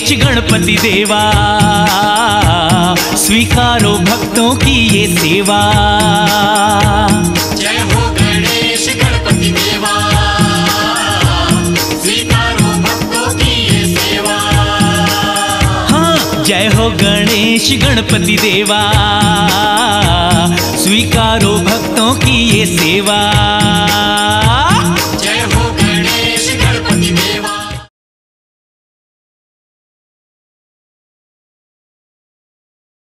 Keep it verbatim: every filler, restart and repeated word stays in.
गणेश गणपति देवा, स्वीकारो भक्तों की ये सेवा। जय हो गणेश गणपति देवा, स्वीकारो भक्तों की ये सेवा। हाँ, जय हो गणेश गणपति देवा, स्वीकारो भक्तों की ये सेवा।